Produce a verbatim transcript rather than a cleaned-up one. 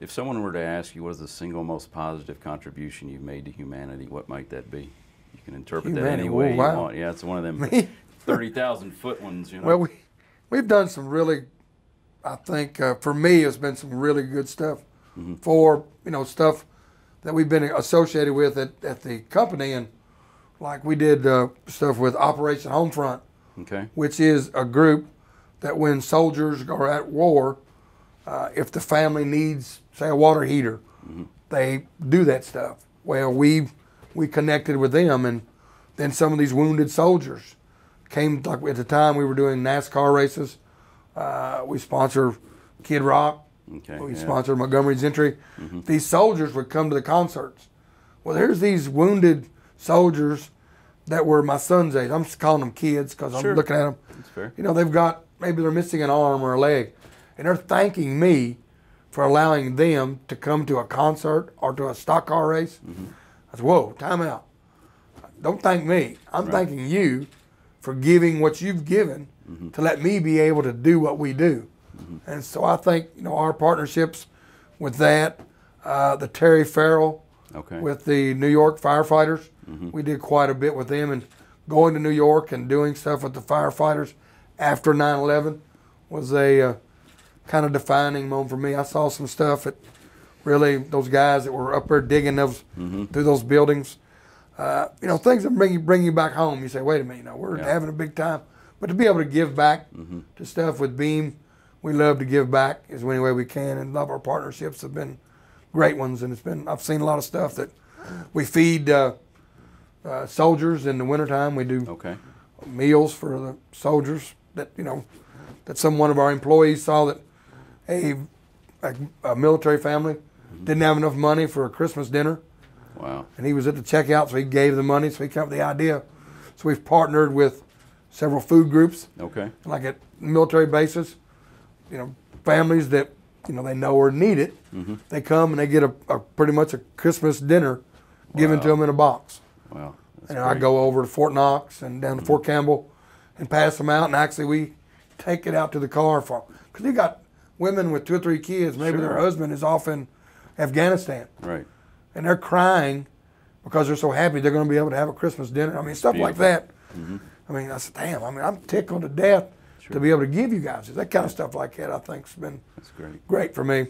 If someone were to ask you, what is the single most positive contribution you've made to humanity, what might that be? You can interpret humanity. that any way oh, wow. you want. Yeah, it's one of them thirty thousand foot ones. You know? Well, we, we've done some really, I think, uh, for me, it's been some really good stuff mm-hmm. for, you know, stuff that we've been associated with at, at the company. And like we did uh, stuff with Operation Homefront, okay. which is a group that when soldiers are at war, uh, if the family needs, say, a water heater, mm-hmm. they do that stuff. Well, we we connected with them, and then some of these wounded soldiers came. Like at the time, we were doing NASCAR races. Uh, we sponsor Kid Rock. Okay, we yeah. sponsor Montgomery Gentry. Mm-hmm. These soldiers would come to the concerts. Well, there's these wounded soldiers that were my son's age. I'm just calling them kids because I'm sure. looking at them. That's fair. You know, they've got, maybe they're missing an arm or a leg, and they're thanking me for allowing them to come to a concert or to a stock car race. Mm-hmm. I said, whoa, time out. Don't thank me. I'm right. thanking you for giving what you've given mm-hmm. to let me be able to do what we do. Mm-hmm. And so I think, you know, our partnerships with that, uh, the Terry Farrell okay. with the New York firefighters, mm-hmm. we did quite a bit with them, and going to New York and doing stuff with the firefighters after nine eleven was a uh, kind of defining moment for me. I saw some stuff that really, those guys that were up there digging those, mm-hmm. through those buildings, uh, you know, things that bring you, bring you back home. You say, wait a minute, you know, we're yeah. having a big time. But to be able to give back mm-hmm. to stuff with Beam, we love to give back as any way we can, and love our partnerships have been great ones. And it's been, I've seen a lot of stuff that we feed uh, uh, soldiers in the wintertime. We do okay. meals for the soldiers. That, you know, that some one of our employees saw that hey, a, a military family mm-hmm. didn't have enough money for a Christmas dinner. Wow. And he was at the checkout, so he gave the money, so he came up with the idea. So we've partnered with several food groups. Okay. Like at military bases, you know, families that, you know, they know or need it, mm-hmm. they come and they get a, a pretty much a Christmas dinner wow. given to them in a box. Wow. That's and great. I go over to Fort Knox and down to mm-hmm. Fort Campbell and pass them out, and actually we take it out to the car for them. Because you got women with two or three kids, maybe sure. their husband is off in Afghanistan. Right. And they're crying because they're so happy they're going to be able to have a Christmas dinner. I mean, stuff Beautiful. like that. Mm-hmm. I mean, I said, damn, I mean, I'm tickled to death sure. to be able to give you guys. That kind of stuff like that, I think, has been That's great. great for me.